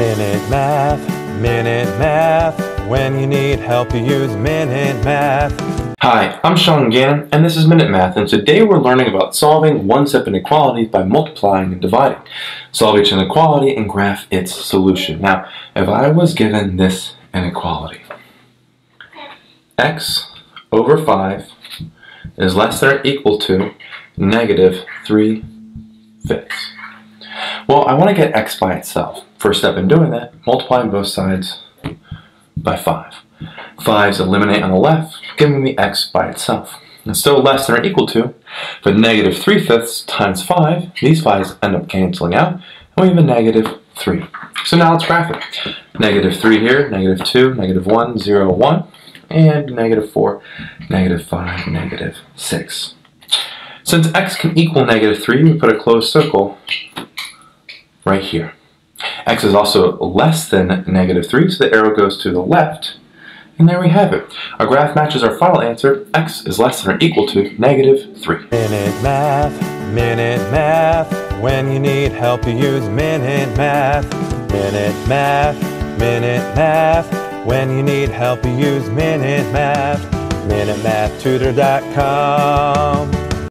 Minute Math, when you need help you use Minute Math. Hi, I'm Sean Gannon and this is Minute Math, and today we're learning about solving one-step inequalities by multiplying and dividing. Solve each inequality and graph its solution. Now, if I was given this inequality, x over 5 is less than or equal to negative 3/5. Well, I want to get x by itself. First step in doing that, multiplying both sides by 5. 5's eliminate on the left, giving me x by itself. And still less than or equal to, but negative 3/5 times 5, these 5's end up canceling out, and we have a negative 3. So now let's graph it. Negative 3 here, negative 2, negative 1, 0, 1, and negative 4, negative 5, negative 6. Since x can equal negative 3, we put a closed circle right here. X is also less than negative 3, so the arrow goes to the left, and there we have it. Our graph matches our final answer. X is less than or equal to negative 3. Minute Math, when you need help you use Minute Math. Minute Math, when you need help you use Minute Math. Minutemathtutor.com